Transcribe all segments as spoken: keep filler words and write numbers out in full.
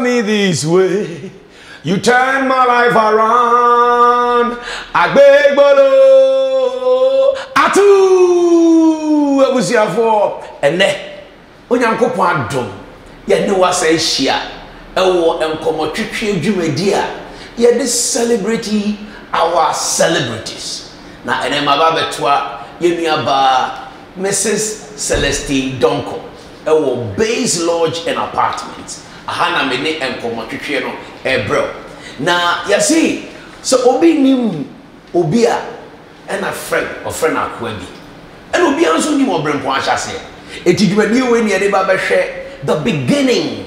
me this way. You turn my life around. I beg bolo. A T U U. I was here for. And then, when you go for a drum, you know what I say. I want to come and you my dear. You this celebrity, our celebrities. Now, and then my baby twa, you know Missus Celestine Donkor. Our base lodge and apartments. Ahana mene enkomotwetwe no ebro. Na you see, so obi nim obi a and a friend or friend akwa bi. And obi anso nim obrempo ahyase. Etidwani we ne de ba behwe the beginning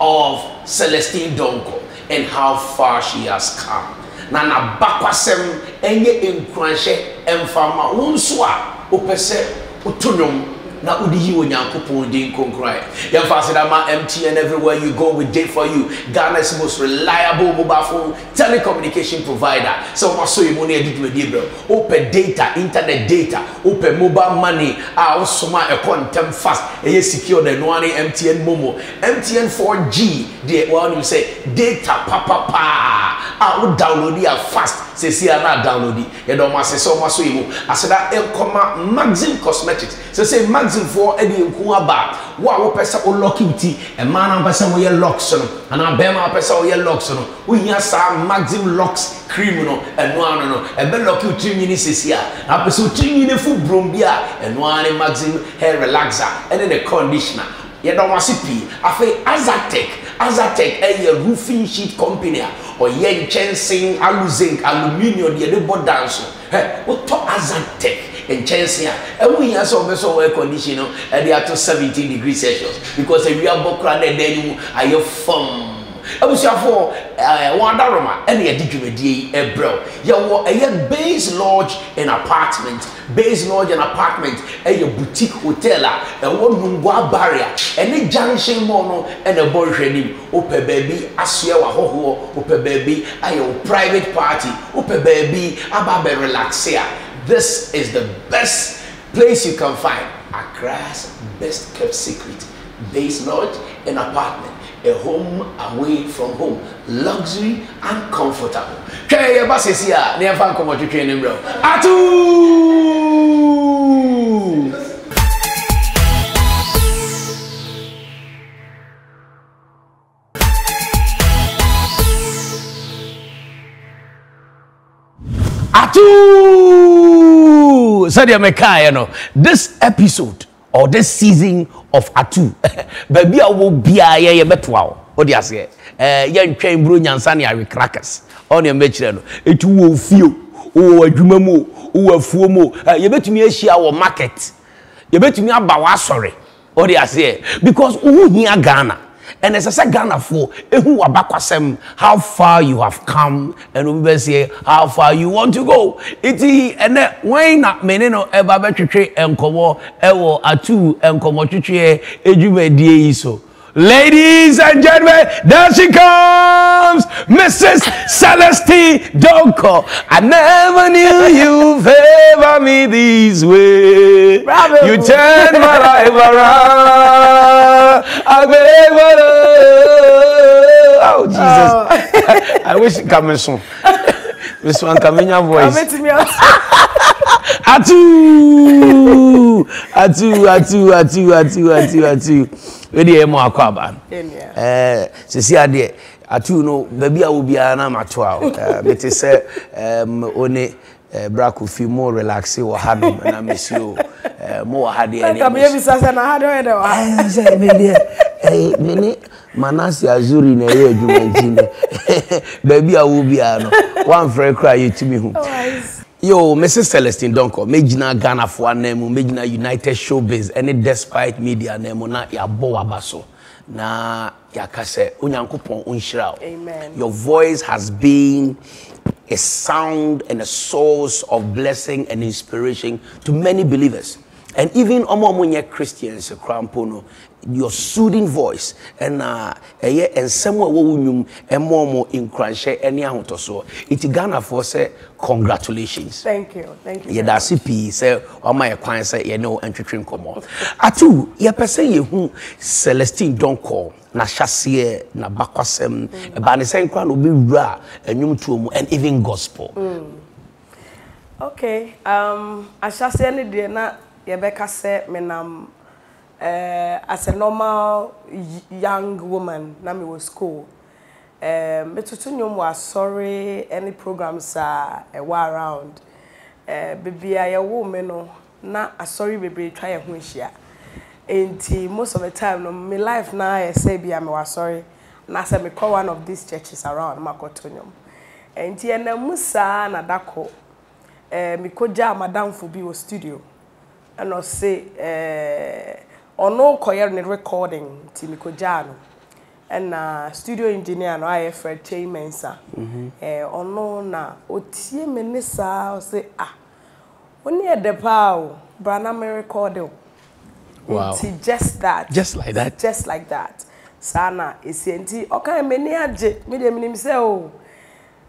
of Celestine Donkor and how far she has come. Na na bakwasem enye enkuranhye emfama wonso a opese otonwom. Now, would you and Yankopon Din Concry? Your Fasidama M T N everywhere you go with day for you. Ghana's most reliable mobile phone telecommunication provider. So, what so you money did with Libra? Open data, internet data, open mobile money. I also my account temp fast. And you secure the Nwani M T N Momo. M T N four G, the one you say data, papa, pa. I would download it fast. Say, see, I'm not downloading. You don't want to say so much. I said that El Coma Maxim Cosmetics. So, say, for Eddie Kuaba, wow, Pesa or Lockity, a man and Pesa will locks on, and a Bema Pesa will locks on. We are some Maxim locks criminal and one no, a bell lock you two minutes here. Now, pursue two minutes for Brumbia and one in Maxim hair relaxer and then a conditioner. You don't want to see, I feel Azatec, Azatec, a roofing sheet company or yen chancing, alu-zinc, aluminium, the board dancer. Hey, what talk Azatec? And chance here, and we have some air conditioner and they are to seventeen degrees Celsius because if you are bokra and then you are firm. I was for one daroma and you did you a day a bro. You were a base lodge and apartment, base lodge and apartment, and your boutique hotel, and one room barrier, and a junction mono and a boyfriend. Ope baby, Asua Hoho, Ope baby, I your private party, Ope baby, Ababe relaxia. This is the best place you can find. Accra's best kept secret. Base lodge and apartment. A home away from home. Luxury and comfortable. A T U U! A T U U! Sadia Mekai, you know, this episode or this season of A T U U, baby, I will be a year between. What do you say? Young train brew and Sanya with crackers on your matron. It will feel, oh, a jumamo, oh, a fumo. You bet me share our market. You bet me a bawasore. What do you say? Because who near Ghana? And as I said, Ghana for who are back some how far you have come, and we say how far you want to go. It is and then why not menino ever better tree and como ever a two and como tree a so. Ladies and gentlemen, there she comes, Missus Celestine Donkor. I never knew you favor me this way. Bravo. You turned my life around. I oh, Jesus. Oh. I wish it came soon. This one coming your voice. A T U U! A T U U! A T U U! A T U U! A T U U! A T U U! A T U U! Ready emo akwaba. Eh, sisi ade atu no baby a obi ana mato a. Meti se um one braku fi mo relaxi wo hanu na mesio. Eh mo wa hade ani. Ka me bi sasa na hade we de wa. Eh se me de. Eh mini Manasi Azuri na ye adwumanti ne. Baby a obi ano. One friend cry you to me hu. Yo, Missus Celestine Donkor, Mejina Ghana for Nemo, Mejina United Showbiz, any despite media Nemo, na ya boabaso, na ya kase, unyankupon unshirao. Amen. Your voice has been a sound and a source of blessing and inspiration to many believers. And even Omo Munye Christians, Krampono, your soothing voice and uh and somewhere who and more in crunch any out or so it's Ghana for say congratulations. Thank you, thank you. Yeah, that's it. Say or my acquaintance, you know, and to drink more. A two, yeah, per se, you Celestine Donkor. Na chassie, na bakwasem, ba ne sen kwa no bi wura enwum tuom and even gospel. Mm. Okay, um a chassie ne de na ye be ka se menam eh as a normal young woman na me was school. Um metutu nyom wa sorry any programs are uh, were around. Eh bibia ye wo me no na asori bebre twa ye ho hia. And most of the time, no, my life now, I say, be I'm sorry. Now, I me call one of these churches around Makotonium. And here, na Musa na dako. Eh, me call Jah Madam Fubi was studio. And I say, eh, on no choir ni recording. Ti me call Jah no. And na studio engineer no I Fred Che Mensa. Eh, on no na otie me nisa. I say ah, oni edepao. Brana me recording. Wow. Just that. Just like that. Just like that. Sana is empty. Okay, many a me de minim say oh.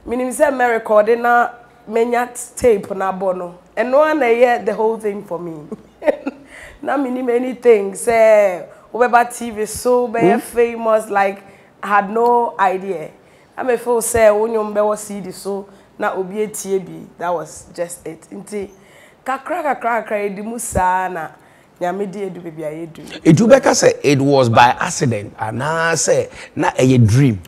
Minim say me record na menya tape na bono. And no one hear the whole thing for me. Na minim anything say weba T V so be famous like I had no idea. I me feel say onyom be was C D so na obi etie bi. That was just it. Nti kakra kakra kakra di musa na it was by accident, and I say, not a dream.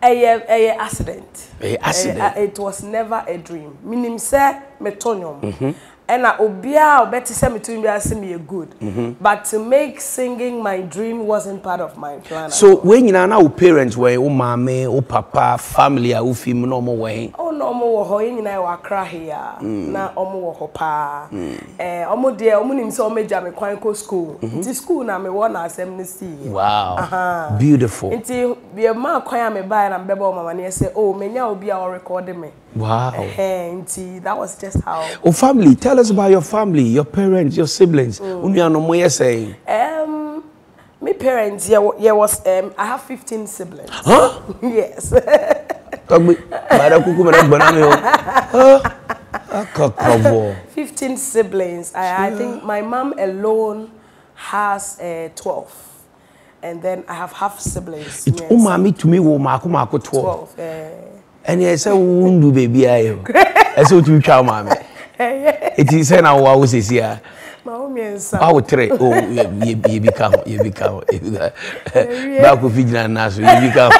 A accident. accident. It was never a dream. Meaning, sir, metonium. And I obia, better say, me good. But to make singing my dream wasn't part of my plan. So when you know, parents were, oh, mommy, oh, papa, family, oh, film, no more way. Oh, no more hoying, and I were cry here. Now, oh, hopa. Eh, oh, dear, oh, munim so major, me quanco school. This school, now me one as amnesty. Wow. Beautiful. Until be a man, choir me by and bebo, mama, and say, oh, may now be our recording me. Wow. That was just how. Oh, family, tell us about your family, your parents, your siblings. Mm. Um, my parents, yeah, yeah was um, I have fifteen siblings. Huh? Yes. fifteen siblings. I, I think my mom alone has uh, twelve. And then I have half siblings. It's yes. Umami to me, twelve. twelve uh, and yes, I won't do baby. I so to chow, mammy. It is an hour, I was here. My own means I would trade. Oh, you become, you become, you become. Back of Vigil and Nasu, you become.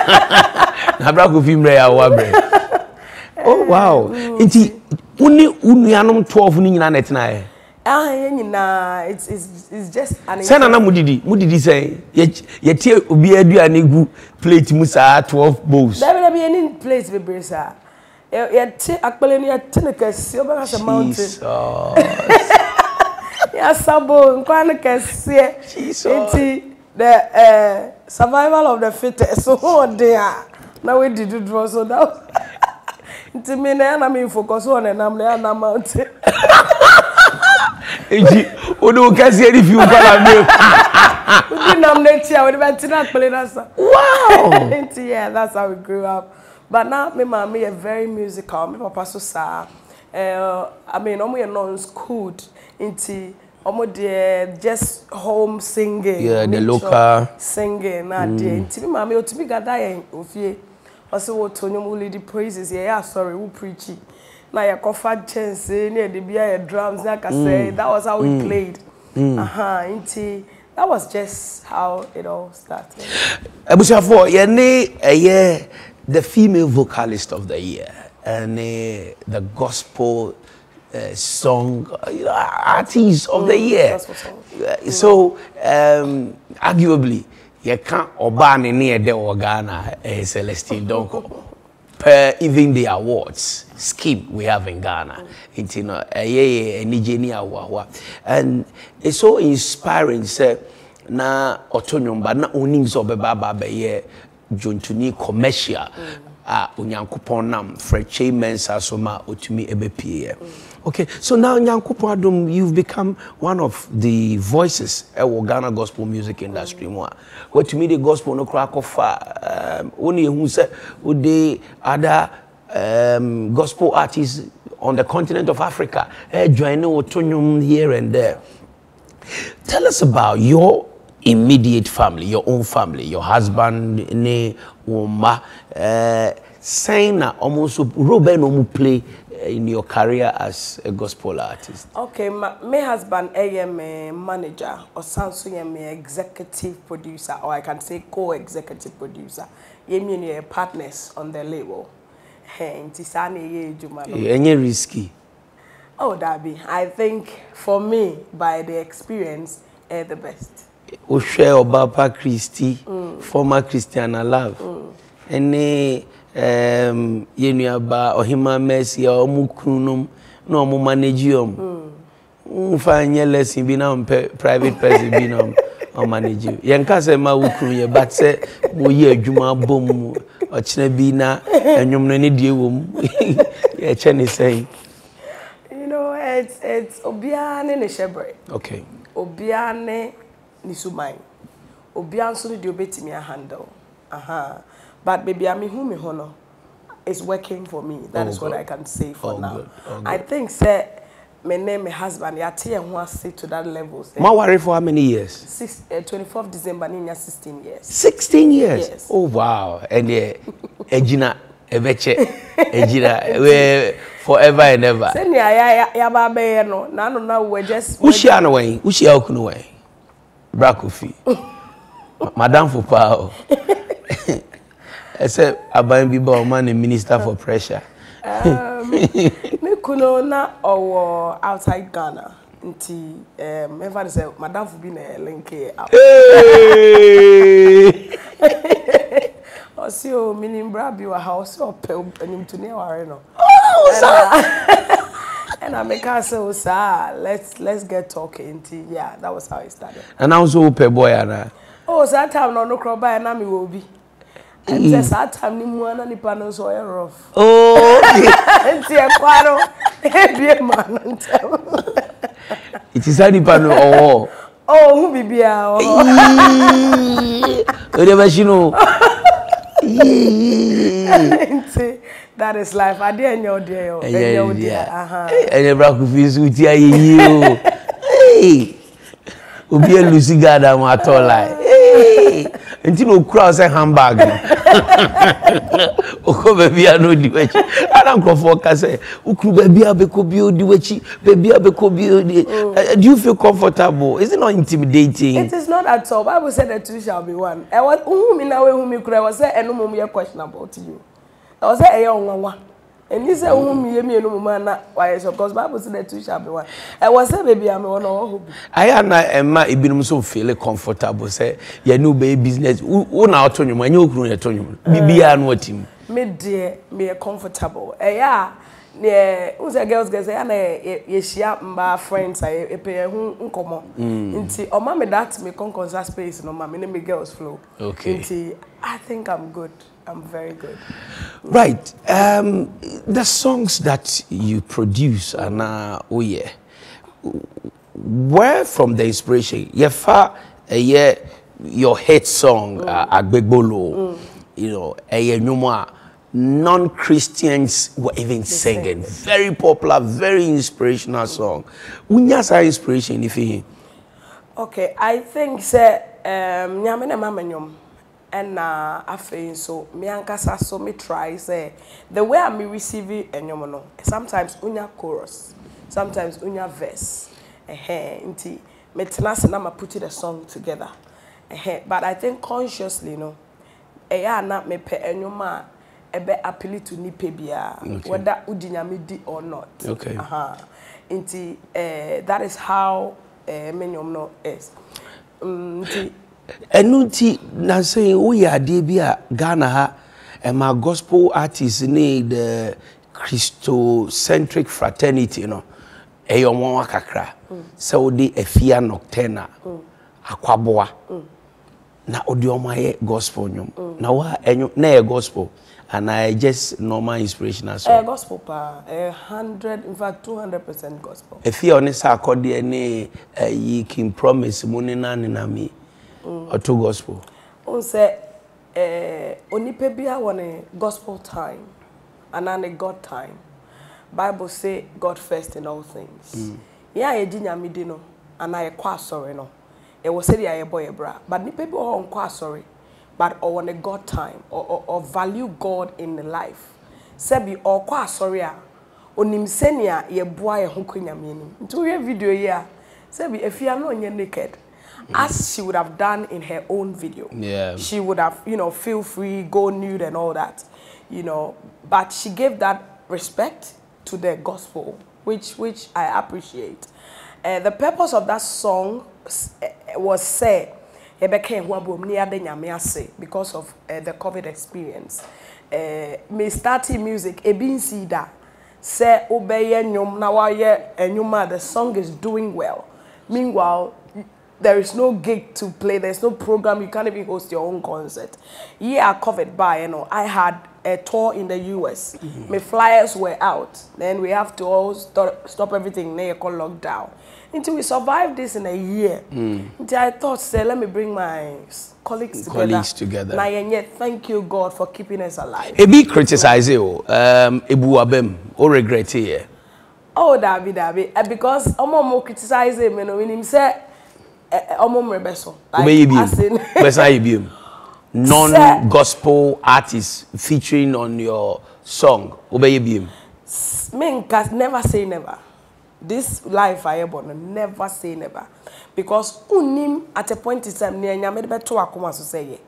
Now, back of him, I wabble. Oh, wow. It is only Unianum twelve in Nanet Nai. Ah, yeah, it's it's it's just an. Sana na mudidi, mudidi say. Yet yet here be a do anigu plate musa twelve bowls. There will be any plate be brisa. Yet actually ni atinekesi oba ka mountain. Yeah, sabo nkwana kesi. Enti the survival of the fittest. So oh there. Now we did it draw so that. Enti me na na me focus on na na mountain. Wow! Yeah, that's how we grew up. But now, my mom is very musical. My papa so sad. I mean, I'm non-schooled into just home singing. Yeah, the local singing. My mom is to be gathering of ye. Also, Tony lady praises. Yeah, sorry, who preachy. Like a coffin chance, near the beer drums, like I say, that was how we played. Aha, inti. That was just how it all started. Abushafo, yene aye the female vocalist of the year and the gospel song artist of the year. So arguably, you can't obani near the Ghana Celestine Donkor. Per even the awards scheme we have in Ghana, it's you know a Nigerian wawa, and it's so inspiring. Say na otonyo ba na onim so be ba ba be ye jontuni commercial a unyankopon nam freche mensa soma otumi ebepie. Okay, so now nyankopon adom, you've become one of the voices of Ghana gospel music industry mo. What you mean the gospel no crack of um oni ehun se o dey other um gospel artists on the continent of Africa eh join otonyum here and there. Tell us about your immediate family, your own family, your husband, ne Oma, Saina, almost Ruben, who play in your career as a gospel artist. Okay, my, my husband, I am a manager, or Sansu, I am an executive producer, or I can say co-executive producer. I am partners on the label. And it's risky. Oh, Darby, I think for me, by the experience, eh, the best. Ushe Obapa Christi, former Christiana Love. Any um Yenuaba or Hima Messi or Muknum, no mu managium. Mfanya lesson binum private person binum or manage you. Yankasa Mawukru, but say, we Juma Bum or Chinabina and Yumnanidium. Yeah, Chen is saying. You know, it's it's Obiane ne Shebre. Okay. Obiane. Nisumai. Obian so do beti me a handle. Aha. But baby I mean who me hono is working for me. That oh is God. What I can say for oh now. God. Oh I God. think sir my name my husband Yati and who say to that level. Say, my worry for how many years? Six uh, twenty-fourth of December in sixteen years. Sixteen years? Yes. Oh wow. And yeah, Ejina Ebeche Ejina we forever and ever. Send ya ya ya ba be no. Na no na we just Ushia no way. Ushia okunu way. Brakofi, Madame Fopao. I said, I buy me a man and minister for pressure. Um, Mikulona or outside Ghana. Nti, um, everybody said, Madame Fubine Lenke up. Hey! Also, meaning Brabio, a house or Pelp and him to near Arena. Oh, and I make her say, oh, sir, let's, let's get talking. Yeah, that was how it started. And I was a boy. Oh, that time, no, no, crop, and I will be. And just that time, no one on the panels were rough. Oh, it's a quarrel. It is any panel. Oh, who be beer? Whatever she knows. That is life. I didn't know dear. And your dear. And your bracket feels with you. Hey, we'll be a Lucy Garden at all. Hey, until we cross a handbag. Oh, baby, I know the way. I don't go for Cassay. Oh, baby, I be cobbio, the witchy, baby, I be cobbio. Do you feel comfortable? Is it not intimidating? It is not at all. Bible said that two shall be one. I want whom in our whom you cry was say, and whom we are questionable to you. I was a young one, and he said, "Whom you mean, no man, why is your cause Bible said that two shall be one." I was a baby, I'm one of I am and my Ibn so feel comfortable, say, your new baby business. Who now told you, my new grown at you, be and what him. Me dear, me comfortable. Eh, yeah, yeah, who's a girl's guess, and a sharp my friends, I pay whom come on. Into oh, mammy, that's me conquers that space, no, mammy, me girls flow. Okay, I think I'm good. I'm very good. Right. Um, the songs that you produce, Anna Oye, where from the inspiration? Yefa, yeah, your hit song, Agbegbolo, you know, Eyenuma, non-Christians were even singing. Very popular, very inspirational song. What's our inspiration, if you? Okay, I think that um, Nyamene Mamenyom. And uh, I feel so. Me ankasa so me try say the way I'm receiving enyomono. Sometimes unya chorus, sometimes unya verse. Eh, inti me tenase na ma puti the song together. Eh, but I think consciously no. Eh, I na me pe enyoma ebe appeal to ni pebia whether udinyami di or not. Okay. Aha. Inti eh that is how eh enyomono is. Inti. Enuti na say we are debia Ghana ha and my gospel artists need the Christocentric fraternity, you know. Eyomo kakra. So the Efia Nocturna Aquaboa. na odiomaye gospel nyom. Mm. Na wa enyo na e gospel and I just normal inspirational song. Eh gospel pa one hundred in fact two hundred percent gospel. If you only say accord any you can promise money na na me or to gospel. On say eh onipa bia won gospel time and an God time. Bible say God first in all things. Yeah, e di nyame di no and I kwa sorry no. It was said I boy bra, but ni people on kwa sorry, but or on a God time or, or, or value God in the life. Sebi or kwa sorry, or nimsenia ye boy hunkunya meaning. To your video here, Sebi if you are not naked, as she would have done in her own video. Yeah. She would have, you know, feel free, go nude and all that, you know. But she gave that respect to the gospel, which which I appreciate. Uh, the purpose of that song was said because of uh, the COVID experience. Me starting music, the song is doing well. Meanwhile, there is no gig to play, there's no program, you can't even host your own concert. Yeah, COVID by, you know, I had a tour in the U S. Mm-hmm. My flyers were out. Then we have to all stop, stop everything, they call lockdown. Until we survived this in a year. Mm. Until I thought, say, let me bring my colleagues together. Colleagues together. Now, and yet, thank you, God, for keeping us alive. A bit criticize you, um, Ebu Abem, or regret here. Oh, Dabi, Dabi. Because I'm more criticize him, you know, when he said, I'm more rebeso. Like, non-gospel artists featuring on your song, Obey Bim. Men can never say never. This life I born never say never, because unim at a point in time near to say.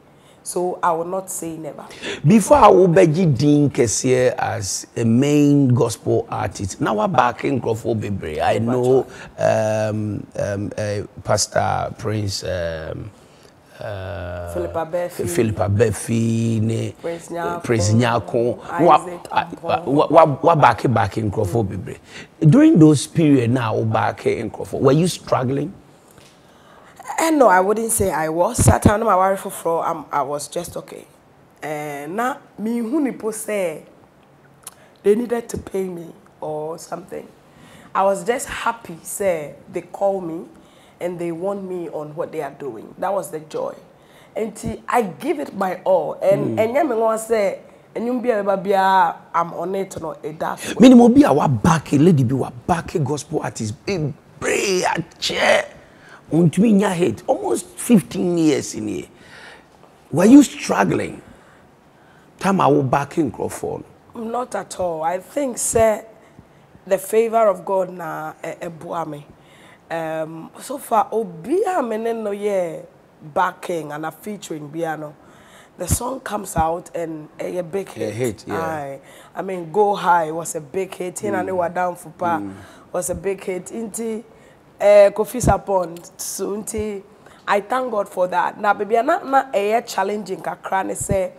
So I will not say never. Before I will beg Dean Kessier as a main gospel artist. Now we're back in Crawford Bibri. I know um, um, uh, Pastor Prince um, Uh, Philippa Baafi, Philippa Baafi, ne Prince Nyako, Prince Nyako. What back back in Crawford Bibre? During those period now back in Crawford, were you struggling? And no, I wouldn't say I was. Satan, my wife for floor, I was just okay. And now me who people say they needed to pay me or something. I was just happy. Say they call me. And they want me on what they are doing. That was the joy. And I give it my all. And and I say, and you be a I'm on it or a dash. Minimum be our back a lady be a back a gospel artist. Be brave chair on to me in your head. Almost fifteen years in here. Were you struggling? Time I will back in Crawford. Not at all. I think sir, the favor of God na a boame. Um, so far, Obia Meneno ye backing and a featuring piano. The song comes out and a big hit. A hit, yeah. Aye. I mean, Go High was a big hit. Mm. And they were down for pa mm. was a big hit. Inti Kofi Sapon, so inti I thank God for that. Now, baby, I'm not a challenging. Kakran say,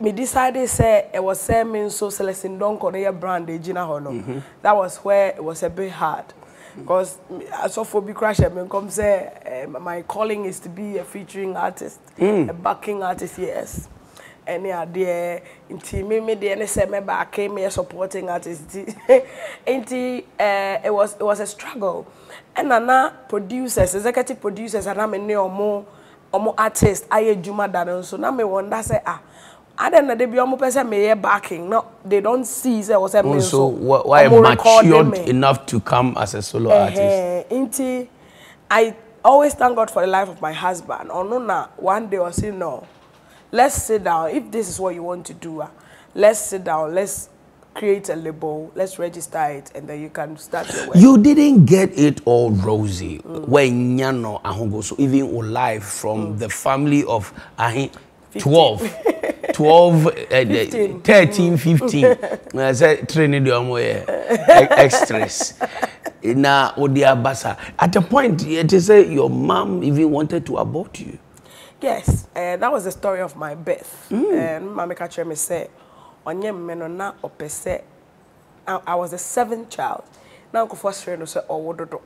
me decided say it was saying so Celestine Donkor near brand Gina Hono. That was where it was a bit hard, because I saw phobia crash and come say my calling is to be a featuring artist, mm. a backing artist, yes. And yeah, there inti me the N S M I came here supporting artists. Inti it was it was a struggle, and Nana producers, executive producers, and I'm a new more more artist. I Juma Danon, so now me wonder say ah. I don't know they be almost person may backing. No, they don't see say was a man. So why matured enough to come as a solo artist? Inti, I always thank God for the life of my husband. Or no, na one day I say no, let's sit down. If this is what you want to do, let's sit down. Let's create a label. Let's register it, and then you can start your work. You didn't get it all rosy when Nyano Ahongo. So even life from mm. the family of Ahin. twelve, twelve, fifteen. Uh, thirteen, fifteen. I said, training the amoye extras. Na Odia Basa. At a point, it is say your mom even wanted to abort you. Yes, uh, that was the story of my birth. And Mama Kachre me say, "Onye menona opese." I was the seventh child. Now, go first friend. I say, "Oh, wodo do."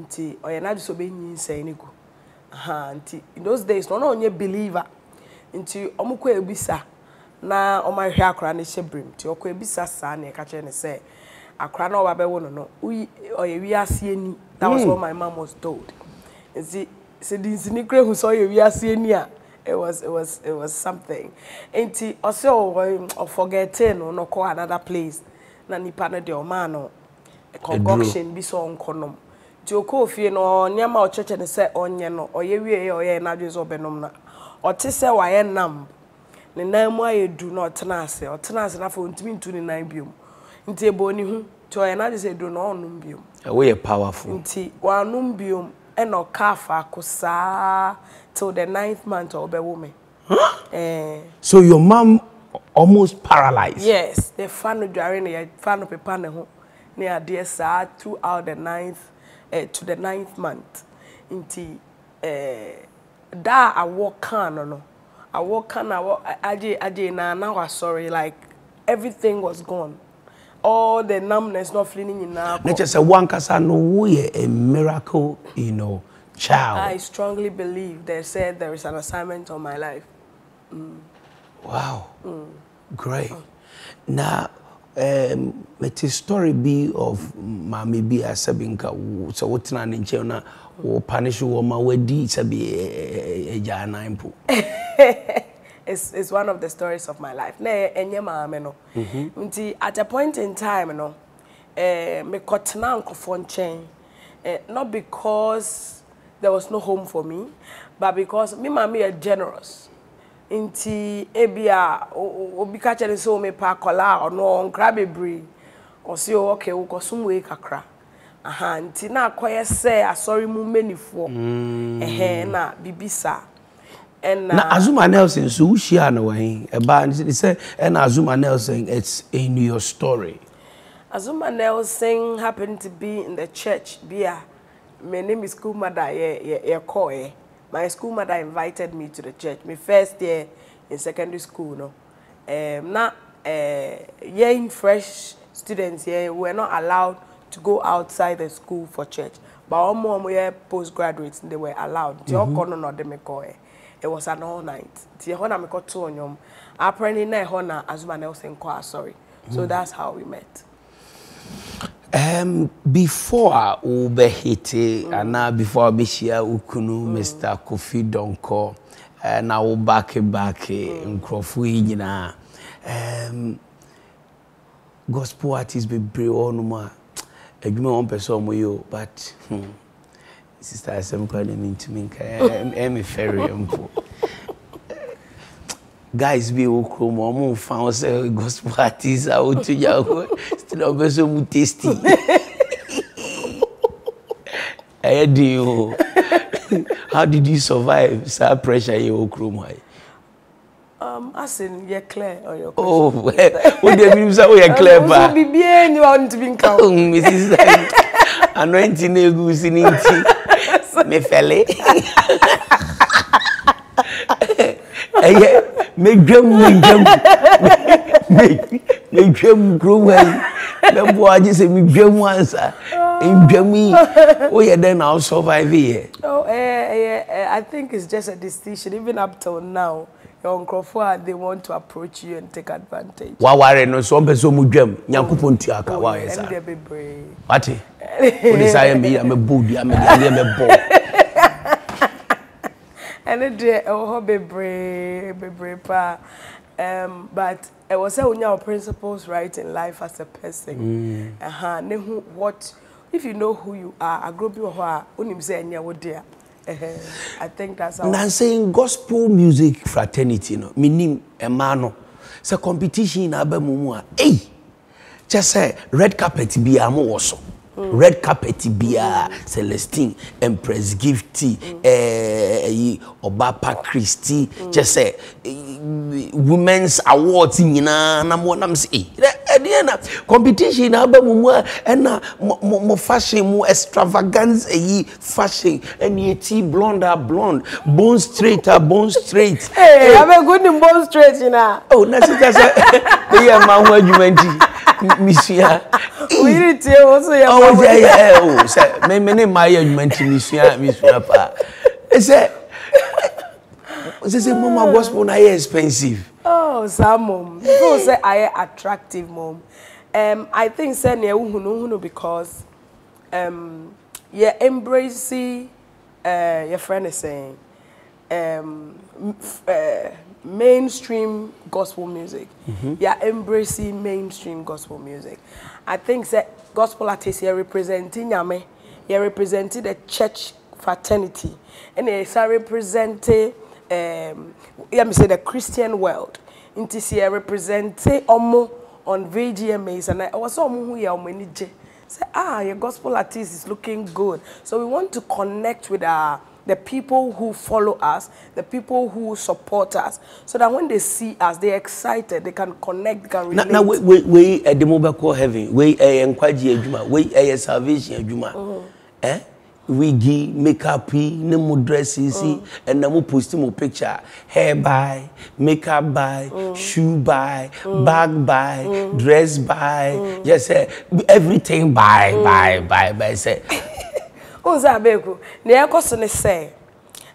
Inti, oye na disobey ni say ni go. Auntie, in those days, no one believer into Omukwe Bisa. Na Oma Hakra and Shebrim, Tioque Bisa San, and Catcher and say, I cry no baby one no. We are seeing. That was what my mom was told. And see, said the Zinicre who saw you, we are seeing ya. It was, it was, it was something. Auntie, also, or forgetting or no call another place. Nani Pana de Omano, a concoction be so on condom. Joko Fien or Nyama or Church and Set Onion or Yea or Yanadis or Benomna or Tessa or Yanam. The name why you do not tenas or tenas enough for me to the nine beam. In Taboni, to another say do not numbium. Away a powerful tea, one numbium and or kafa kosa till the ninth month of a woman. So your mom almost paralyzed? Yes, the fan of Jarene, fan of Pepanaho near dear sir throughout the ninth. Uh, to the ninth month, inti da I walk on no, I walk on I walk. Aje aje na na was sorry, like everything was gone, all the numbness not feeling in now. Not just a one kasa no we a miracle, you know, child. I strongly believe they said there is an assignment on my life. Mm. Wow, mm. Great. Oh. Now. Um, it's a story be of mommy be a sabinka, so what's an inchona or punish you or my way did sabi a janaimpo. It's it's one of the stories of my life. Ne enye mama no. Until at a point in time no, eh me kotna unko phone chain, not because there was no home for me, but because me mommy is generous. Inti ebia obi ka chele so me pa kola or no nkrabebri or say okay wo kosum we kakra aha nti na akoye say asori mu menifo ehe na bibisa and na Azumah Nelson so wo share na wan e ba nti say and Azumah Nelson it's in your story. Azumah Nelson happened to be in the church bia my name is Kumada ye ye koye. My school mother invited me to the church. My first year in secondary school, no. Um, now, uh, young fresh students here were not allowed to go outside the school for church. But all more postgraduates they were allowed. Mm-hmm. It was an all night. Apparently, Azumah Nelson choir. Sorry, so that's how we met. Um, before Ube Hiti, mm. and now before Bishia Ukunu, mm. Mister Kofi Donko, and now Ubake Bake, and Crofuina, um, gospel artists be Brionuma, a human person with you, but hmm, Sister Asemka, they mean to me, I'm a fairy. Guys be okro mo mo found say gospel artists out to yawo still be so tasty eh do how did you survive sir pressure you okro mo um as in you clear or your question. Oh what do you say you clear ba so be bien you want to be nka Missus anointing egusi ninti me fele eh make them make them make make them grow well. Just say make them answer. In Germany, oh yeah, then I'll survive here. Oh, eh, eh, I think it's just a decision. Even up till now, your uncle for they want to approach you and take advantage. Waware no so mbe so mudem nyakuponti akawa esa. Ende bebre. Ati. Unisaya mbi ame budi ame ame bo. And it did oh bebre bebre pa, um, but I was saying your principles right in life as a person. Uh huh. What if you know who you are? I grow up with her. Unim say any word there. I think that's how. I'm saying gospel music fraternity. No, minim emano. So competition abe mumua. Hey, just say red carpet be amu also. Mm. Red carpet, Bia, mm. Celestine, Empress Gifty, mm. eh, Obapa Christie, mm. just say eh, women's awards in Namonam say. Competition, and more fashion, more extravagance, a fashion, and yet blonde are blonde, bone straight are bone straight. Hey, I'm a good in bone straight, you know. Oh, that's it, that's it. Monsieur, we did tell also. Oh, yeah, yeah. Oh, my name, my argument, Monsieur, Monsieur, Papa. They say, they say, Mama, gospel na expensive. Oh, some mom. People say I attractive, mom. Um, I think say ne uhunu because um, you embrace uh, your friend is saying um, uh, mainstream gospel music. Mm-hmm. You are embracing mainstream gospel music. I think say gospel artists you representing yame, you representing the church fraternity, and they are representing um, let me say the Christian world. In T C, representing omo on V G M As, and I was so who you are. Say, ah, your gospel artist is looking good. So we want to connect with our, the people who follow us, the people who support us, so that when they see us, they're excited, they can connect, they can relate. Now, we we we at the mobile call heaven, we a enquiry adjuma, we a salvation adjuma, eh? We give makeup, no dresses, mm. and no posting more picture. Hair buy, makeup buy, mm. shoe buy, mm. bag buy, mm. dress buy. Mm. Yes, eh, everything buy, mm. buy, buy, buy. Say. Unza bego. Neyako sone say.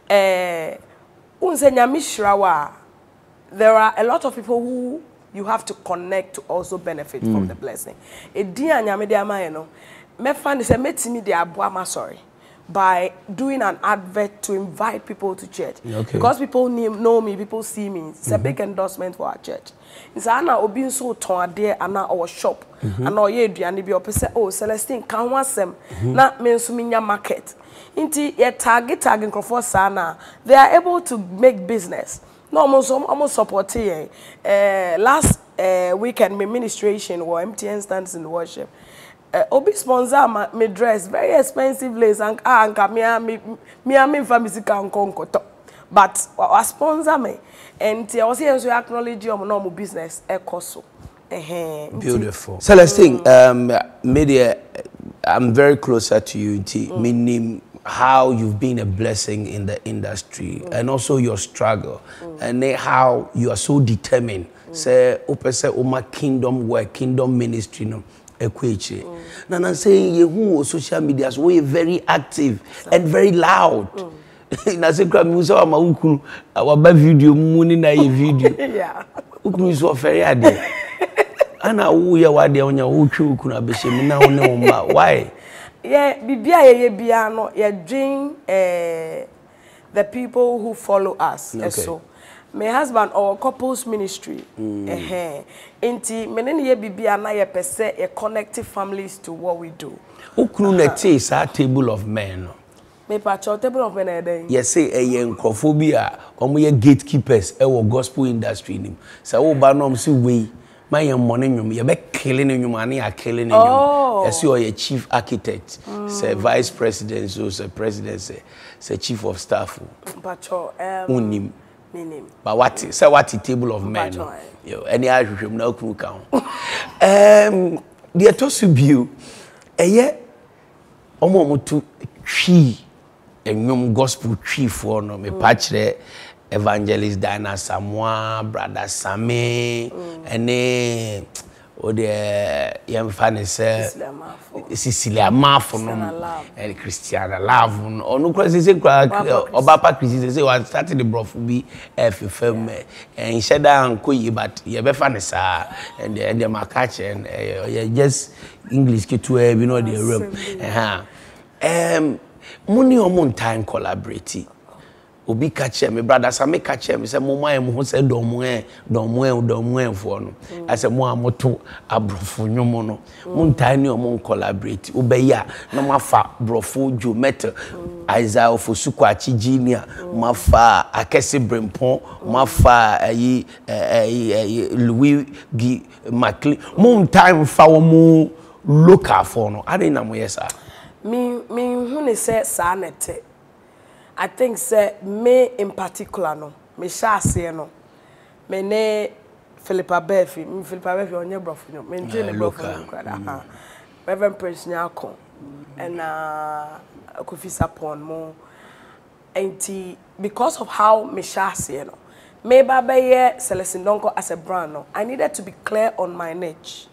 Eh, unze nyami shrawa. There are a lot of people who you have to connect to also benefit mm. from the blessing. E dia nyami dia maeno. Me fan say me timi dia boama sorry. By doing an advert to invite people to church. Okay. Because people know me, people see me. It's mm-hmm. a big endorsement for our church. It's Anna Obin so torn there and our shop. And all ye do and be up say, oh, Celestine, can want them not means market. Into your target target for Sana. They are able to make business. No, almost almost supporting. Uh, last uh, weekend my ministration or M T N stands in worship. Uh, Obi sponsor my, my dress, very expensive lace, and ah, and me and me me and me for music and concoto. But I sponsor me, and I was here to acknowledge your normal business. Beautiful. Celestine, um, media, I'm very closer to you. Mm. Meaning how you've been a blessing in the industry, mm. and also your struggle, mm. and how you are so determined. Mm. Say, open say, oh my kingdom work, kingdom ministry, no. Mm. Now I'm saying you social media so we're very active so. And very loud. Na se kwa mi so ama ukunu awaba video mu ni na ye video. Yeah. Ukunu so very ade. Ana wo ye wade onya wo twe ukunu abehye mi na woni omba. Why? Yeah, bibia ye ye bia no ye dream eh the people who follow us. Okay. So my husband or couples ministry. Mm. Uh-huh. Inti menene ye bibia na ye pese ye connective families to what we do. Okunu na tea sa table of men. Me pa table of men e dey. Yes say e ye nkrofobia omo ye gatekeepers e wo gospel industry nim. Sa wo ba nom si we my money nyum ye be killing nyum ani ya killing nyum. Yes you are chief architect, mm. say vice president, so say president say, say chief of staff. Pa cho um unim. But what is so what table of men? Any I should no crew count. Um the atosubu a ye omomotu tree and gospel tree for no me patch the evangelist Diana Samoa, brother Sammy, and eh or the young fan Cecilia Marfo and Christiana Lavon or no crazy say crack or Papa Christian say one started the broth be F film and he said down quay but you be fan is and the and the Macache and just English kid to have you know the room. Uh huh. Um money or moon time collaborating. Obi catcher, my brother, I make catcher. I say, "Mama, I'm going to say, don't move, don't move, don't move for no." I say, "Mama, I'm too abrofu no mono. Mon tiny, mon collaborate. Obeya, no ma fa brofu jo meter. Isaiah for sukuachi genia. Ma fa akese brempon. Ma fa ayi ayi Louis G Maclean. Mon time fa omo local for no. I don't know where sir. Me me who ne say sanete. I think say me in particular no me sha say no me ne Philippa Baafi me Philippa Baafi onye brofu no me nje ne brofu no Reverend Prince Nyako and uh Kofi Sapon mo anti because of how me sha say no me ba ba ye Celestine Donkor as a brand no I needed to be clear on my niche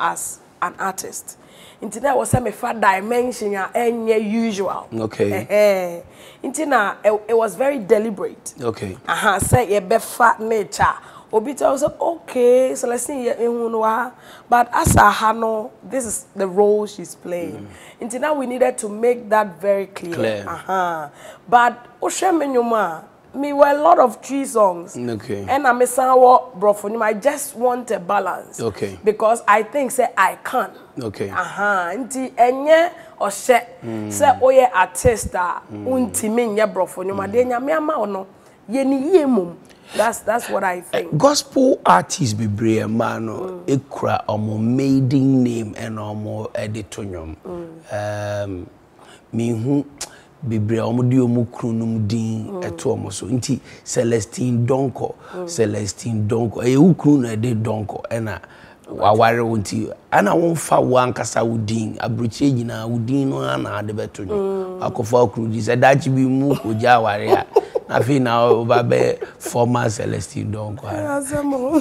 as an artist Intina was some far dimension any usual. Okay. Intina, it was very deliberate. Okay. Aha, say a befat nature. Obita was okay, so let's see. But as a Hano, this is the role she's playing. Mm. Intina, we needed to make that very clear. Clear. Aha. But Oshemenyuma. Me were a lot of tree songs. Okay. And I'm a sour brofonim. I just want a balance. Okay. Because I think say I can. Okay. Aha. Nti enye or she say oye artista unti menye brofonim. Adenya me ama ono yeni yemum. That's that's what I think. Uh, gospel artists be brave mano. Ekra omo maiden name and omo editonyum. Um, me who. Bibre omudio mukrunum din eto omoso nti Celestine Donkor Celestine Donkor e ukrun e de Donkor e na aware wonti ana wonfa wankasa wudin abroche nyina wudin no ana de beto nyo akofa ukrun di se dachi bi mu koja aware a na fi na oba be former Celestine Donkor. um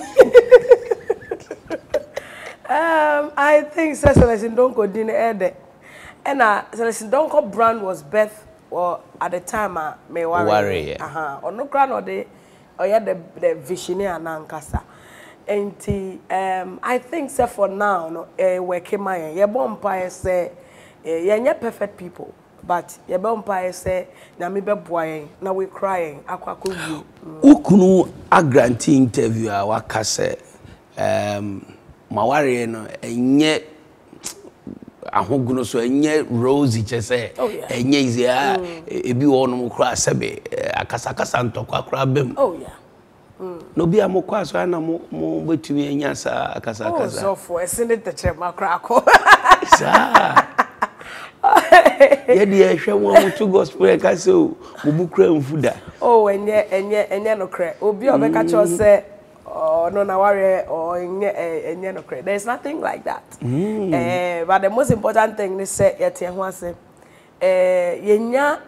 I think Celestine Donkor din e de and uh Celestine Donkor brand was birth. Or at the time, I may worry. Uh huh. Or no grand or the or yeah the the visionary Nankasa. And um, I think so for now, no, eh, we came here. Your bumpire say, you're not perfect people, but your bumpire say, now me be boying, now we crying. Aqua could you? Ukunu a grantee interview our case. Um, my worry no, and yet. I hope you know so any rosy just oh, yeah. Any is yeah. If you want to cry, say be a kasa kasa anto kwa kwa bem. Oh yeah. No be a mo kwa so na mo mo betu mi anya sa kasa kasa. Oh so for isn't the chema krako. Sa. Ye dey hwe won mo to gospel ka so mo bu kra mfuda. Oh enye enye enye no kra. Obi obeka cho say or no naware or enye no kra. There is nothing like that. Mm. Eh, but the most important thing is say yet say eh yenya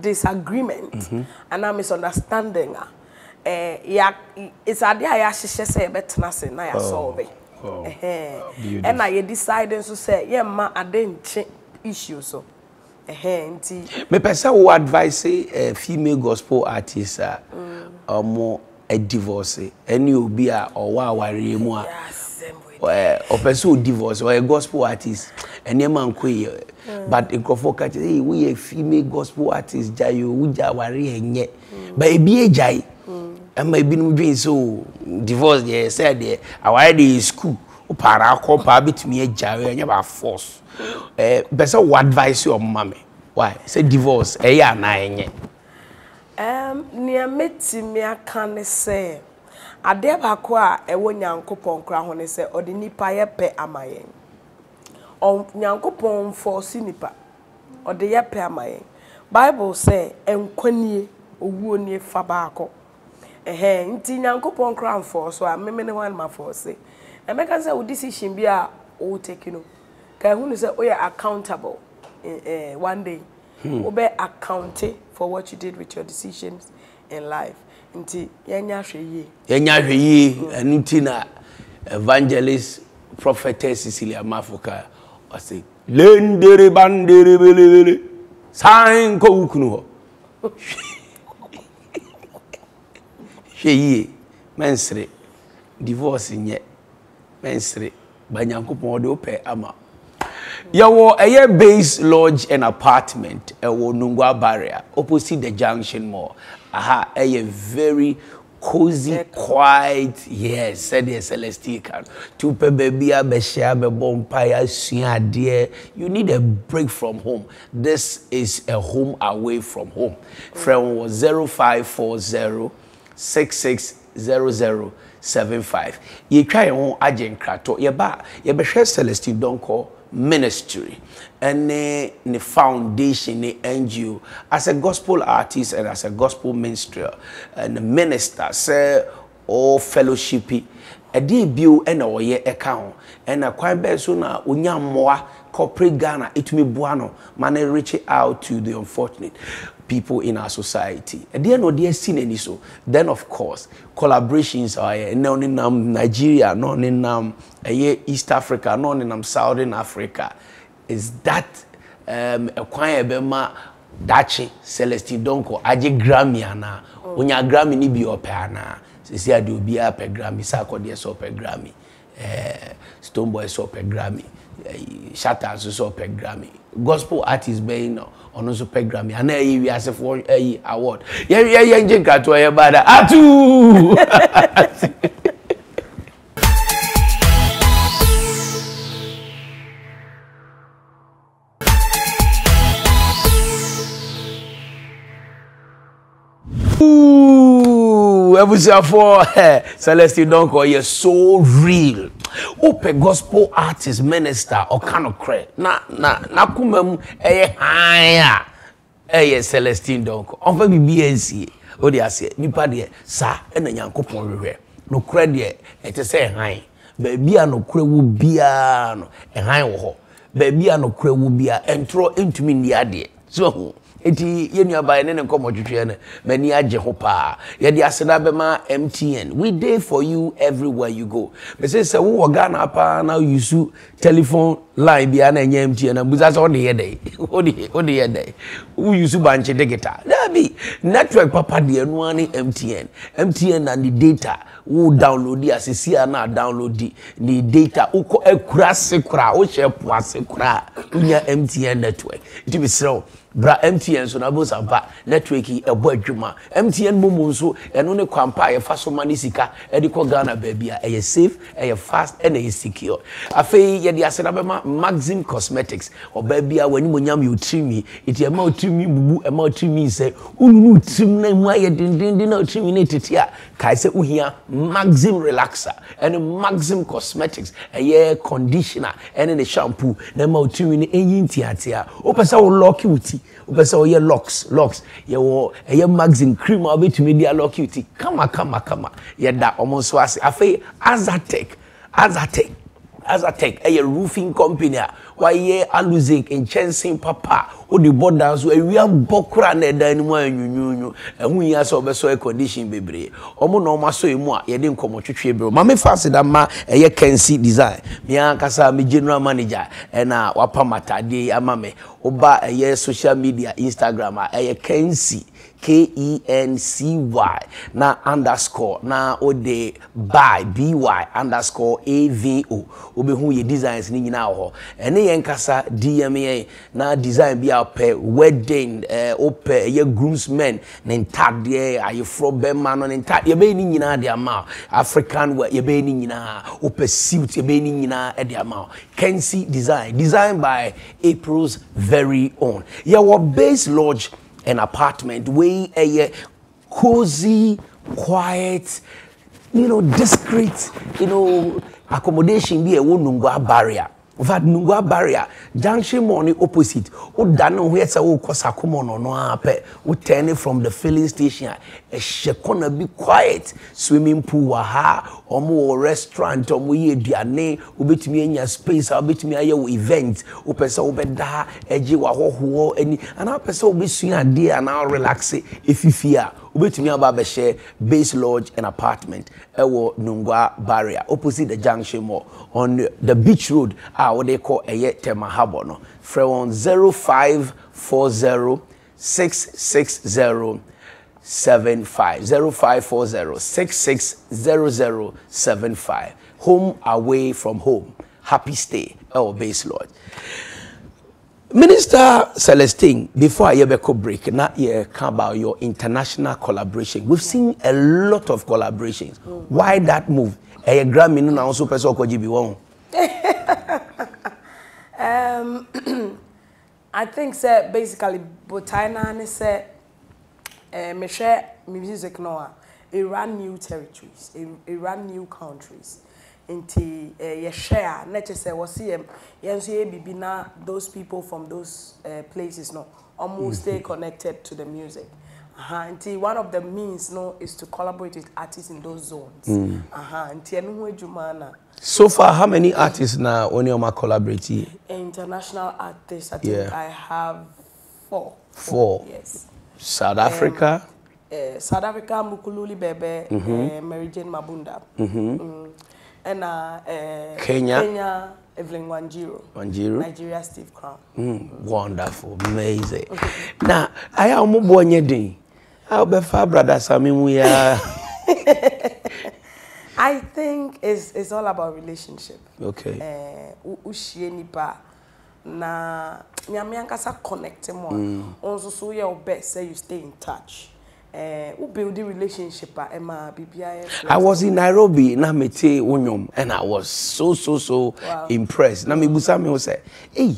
disagreement mm -hmm. and a misunderstanding eh ya it's a dia ya hye say betna say na ya solve eh and I decided to say ye ma adenche issue so eh nti me person who advise eh female gospel artists omo a divorce any obi a owa aware mu a or or person divorce or a gospel artist and a man queer but a crowd hey we a female gospel artist jayo uja wari enye but e bi ejai and maybe no dream so divorce there said there awari school para ko pa bitumi ejawe enye ba force eh person what advice your mommy why say divorce e ya na enye um near metimi aka say Adebakwa ewo nyankopon kra ho ne se odi nipa ye pe amayen. O nyankopon for sinipa. Odi ye pe amayen. Bible say enkwani owuo ni fa baako. Ehe, nti nyankopon kra for so ameme ne wan ma for say. Emeka say wo decision bi a o take no. Ka hu no say o ye accountable eh one day. O be accountable for what you did with your decisions in life. Nti yenya hweyi yenya hweyi nti na evangelist prophetess Cecilia Marfo ka o say lendere bandere belebele sign ko ukunu ho hweyi mensre divorce nye mensre banyankopon ode ope ama yawo eye base lodge and apartment ewo Nungwa barrier opposite the junction mall. Aha, a very cozy, yeah. Quiet, yes, said the Celestine. To baby, a bompire, you need a break from home. This is a home away from home. Friend was zero five four zero six six zero zero seven five. You try on Agent Krato, your bar, your best Celestine Donkor ministry and the uh, foundation, the N G O, as a gospel artist and as a gospel minister and minister, sir, or fellowshipy, a debut and a year account, and a quite persona, Unyamoa, corporate Ghana, it me buono, man, reaching out to the unfortunate. people in our society. And they are not there seen any so. Then of course, collaborations are here. No in Nigeria, no in um, East Africa, no in Southern Africa. Is that um Kwame Dachi Celestine Donkor aje Grammy ana. Onya Grammy ni bi opana. Sisi ade obi a pe Grammy, sako de so pe Grammy. Eh Stone Boy so pe Grammy. Shatters so pe Grammy. Gospel artist be no ono so pe Grammy ana e wi ase for eh award ye ye ye nje gato ye bada atu ooh ebusia for Celestine Donkor you're so real. Ope gospel artist, minister, or cano cre. Na na na kumem eh haya eh Celestine Donkor. On fait B B N C. O de ase nipa de sa e na Nyankopon wewe. No cre de e te say han. Ba bia no cre wo bia no e han wo ho. Ba bia no cre wo bia entro entumi ndi ade. So eti yenua ba ne ne komodwetwe na mani age ho pa ye de aseda be ma M T N we there for you everywhere you go me say say wo Ghana pa na use telephone line bia na nya M T N na buza so de ye dey o de o de ye dey wo use bank digital na bi network papa de anu ani M T N M T N na the data wo download di asisi na download di the data wo ekura sekura wo share poa sekura nya M T N network it be so bra M T N so na bo sampa network e bo adwuma M T N Momo so eno ne kwampa ye fa so mani sika e di ko Ghana ba bia e ye safe e ye fast and e ye secure afei ye di asena be ma Maxim Cosmetics o ba bia wani monyam you timi it ye ma otimi bubu e ma otimi se unu tim na mu aye dindindin na otimi ne tetia kai se uhia Maxim relaxer and Maxim Cosmetics e ye conditioner and the shampoo na ma otimi ne enyi tiatia o pesa wo lock uti Obeso ye locks locks ye wo ye magazine cream obetumi dia lock you kama kama kama ye da omo so ase afei Azatech Azatech Azatech a roofing company why ye aluzic in chancing papa o the borders we we am bokra na dan mu anyunyunyu ehun ya so obeso condition bebre omo no ma so emu a ye de nkomotwetwe bro ma me fast da ma ye Kensi design me ankasa me general manager na wapa matade ama me oba ye social media Instagram a ye Kensi K E N C Y na underscore na ode by B Y underscore A V O obehu ye designs ni nyina ho ene ye nkasa D M A na design bi ape wedding eh ope ye groomsmen ne ntade aye fro be man no ne ntade ye be ni nyina de ama African we ye be ni nyina ope suit ye be ni nyina e de ama Kensi design designed by April's very own ye wo base lodge an apartment way a cozy, quiet, you know, discreet, you know, accommodation be a Nungwa barrier. That Nungwa barrier, junction money opposite. Who dano where sa who kosa kumono no ape. Who turn from the filling station. A shekona be quiet swimming pool waha. Omo restaurant omo ye diane. Ubit me any space. Ubit me aye event. Upesa ubeda eji waho huo any. And our person ubisuin a day and our relax if you fear. Ubetumi ababeshe base lodge and apartment ewo Nungwa barrier opposite the junction mall on the beach road ah what they call eye Tema Harbour no from zero five four zero six six zero seven five zero five four zero six six zero zero seven five home away from home happy stay our base lodge Minister Celestine, before I have a break, now you come about your international collaboration. We've seen a lot of collaborations. Mm. Why that move? A Grammy no also person called G B one. Um, I think that basically, Botaina said, "Me share music now. It ran new territories. It ran new countries." Into uh, share, not just say was see those people from those uh, places, no, almost stay connected to the music. Uh-huh. And one of the means, no, is to collaborate with artists in those zones. Mm. Uh-huh. And so far, how many artists now on your collaborating? International artists, I think yeah. I have four. Four. Four. Yes. South Africa. Um, uh, South Africa, Mukululi Bebe, mm-hmm. uh, Mary Jane Mabunda. Mm-hmm. mm. And uh, uh, Kenya. Kenya, Evelyn Wanjiru. Wanjiru. Nigeria, Steve Crown. Mm. Wonderful, amazing. Okay. Now, I am a born yesterday. How be far, brother Sammy? We are. I think it's it's all about relationship. Okay. Uh, Ushie nipa na nyamiankasa connect mo. Onzo so your best say you stay in touch. Uh, who build the relationship? Emma B B I. I was in Nairobi na mete unyom and I was so so so wow. impressed. Na me busa me say, hey,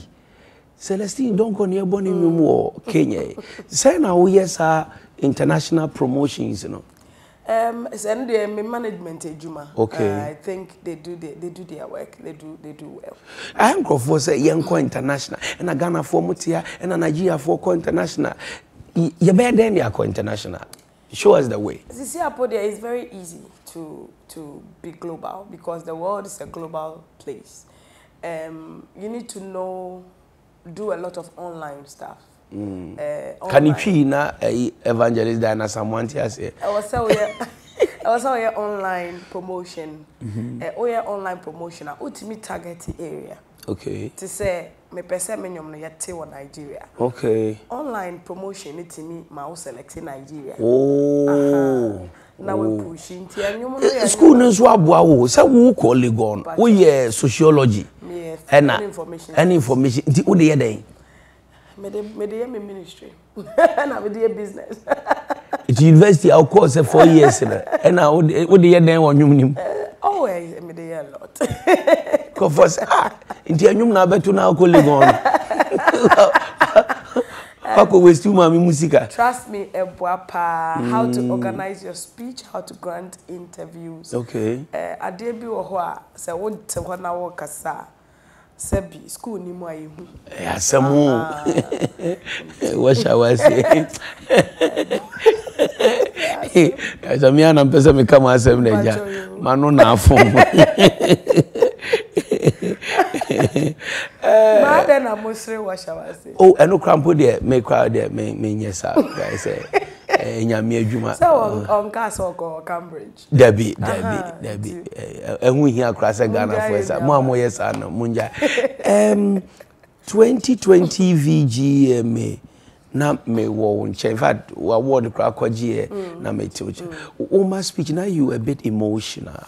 Celestine Donkor ni ebo ni mumo Kenya. Say na we yes are international promotions, you know. Um, it's the management Juma. Okay. Uh, I think they do they, they do their work. They do they do well. I am for say young international and a Ghana for Mutia and a Nigeria for international. You better than you are international. Show us the way. It's very easy to to be global because the world is a global place. Um, you need to know do a lot of online stuff. Mm. Uh, Can you see na uh, evangelist Diana Samoa say? I was so yeah, I was so yeah online promotion. Mm-hmm. Uh, oh yeah, online promotion. I ultimate target area. Okay. To say me person me nyom no yate wo Nigeria. Okay. Online promotion it me ma select Nigeria. Oh. Na we push into nyom no. School no so aboa wo say wo call Legon. Oh yeah, sociology. Yeah. And information. And information. The o dey dey. Media ministry and I media business. It's university, of course, four years. And I would the end on you. Oh, I made a lot. Because ah, in the end, I bet you now colleague on. How could we still my music? Trust me, Ebwapa, how to organize your speech, how to grant interviews. Okay. I dare be a hoa, so I want to one hour Kasa. Sebi school ni mo ayehu. Eh asemo. What shall I say? Azamia na mpesa me kama asem neja. Manu na afom. Ma da na mosre what shall I say? Oh, eno crampo there, me kwa there, me me nyesa. I say eh nyame adwuma. So on cast or Cambridge. Debbie, Debbie, Debbie. Ehun hia kra se Ghana for esa. Mo amo yesa na munja. Um twenty twenty V G M A na me wo nche. In fact, award kra kwagie na me ti oche. O ma speech na you a bit emotional.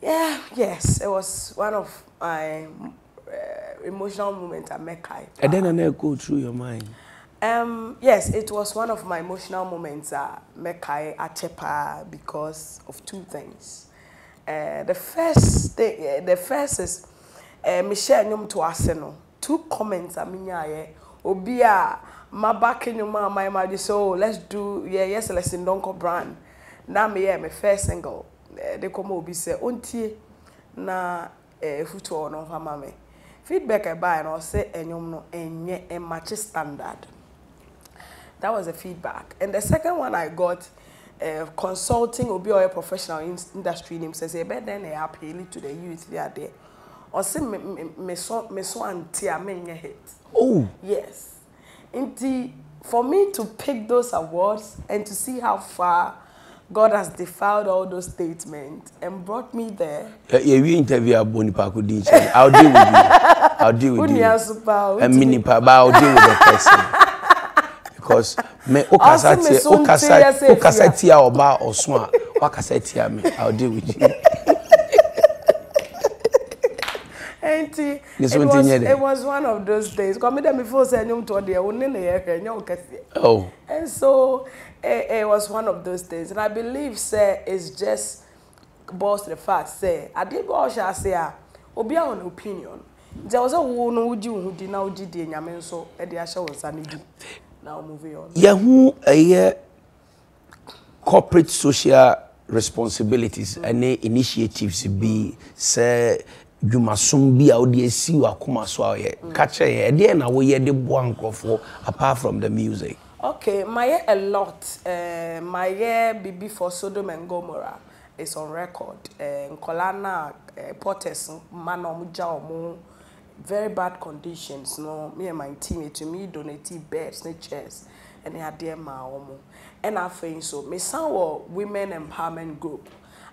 Yeah, yes. It was one of my uh, emotional moments at Mekai. And then I never go through your mind. Um, yes, it was one of my emotional moments at Mekai Achepa because of two things. Uh, the first thing, uh, the first is Michelle nyum to Arsenal. Two comments I mean yeah, Obia my back in your my mind so let's do yeah yes Celestine Donkor brand. Now me yeah my first single. They come Obi say onti na futu ono famame. Feedback I buy and I say nyum no enye en match standard. That was the feedback. And the second one I got, uh, consulting will be a professional in industry name says, but then they appeal to the youth they are there. Or say, me me so me so anti amenye hit. Oh yes. Indeed, for me to pick those awards and to see how far God has defiled all those statements and brought me there. Yeah, we interview Boni Pakudi. I'll deal with you. I'll deal with you. And mini Papa, I'll deal with the person. Because me okasati okasati okasati ya oba oswa okasati ya me I'll deal with you. Auntie, it was one of those days. Come here before say nyum to dey won na ye hwe nyum kase. Oh. And so it, it was one of those days, and I believe say it's just boss the fact say I did go share say obi an opinion. There was a wo no wudi wo di na wudi dey nyame so e dey ahye won sane di. Now moving on. Yeah, who a corporate social responsibilities and initiatives be say you must soon be out there see what come so here catch here there na we dey boan crofo apart from the music. Okay, my year a lot. Uh, my year Bibi for Sodom and Gomorrah is on record. Nkolana Portes manom jaw mo. Very bad conditions. No, me and my teammate to me donated beds, chairs, and ya dear maomo. And I think so. Me saw women empowerment group.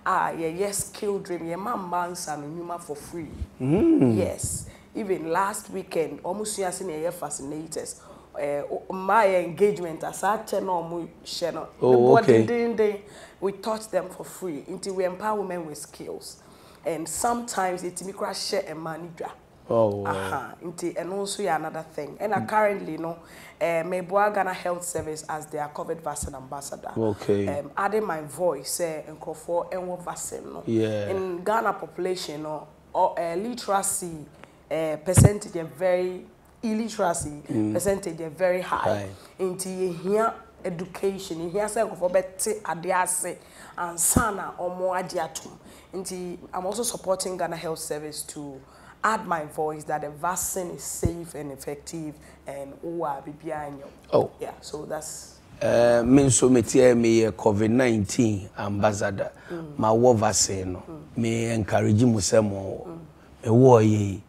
Ah, yeah, yes, skill dream. Yeah, man, man, and human for free. Mm. Yes. Even last weekend, almost you have seen a fascinators. Uh, my engagement as a channel, channel. Oh, okay. Didn't they? We taught them for free until we empower women with skills, and sometimes it's me crash share and manager. Oh, uh huh. Until and also another thing. And I currently, you know, uh, my Ghana Health Service as their COVID vaccine ambassador. Okay. Um, adding my voice, uh, and call for and what vaccine? No? Yeah. In Ghana population, no, or uh, literacy uh, percentage are very. Illiteracy mm. percentage is very high. Until here education, here say go for better adiase and sana or more adiatum. Until I'm also supporting Ghana Health Service to add my voice that the vaccine is safe and effective and owa bibianyo. Oh, yeah. So that's. Uh, me so me tie me COVID nineteen ambassador. My war vaccine. Me encourage musemo. Me war ye.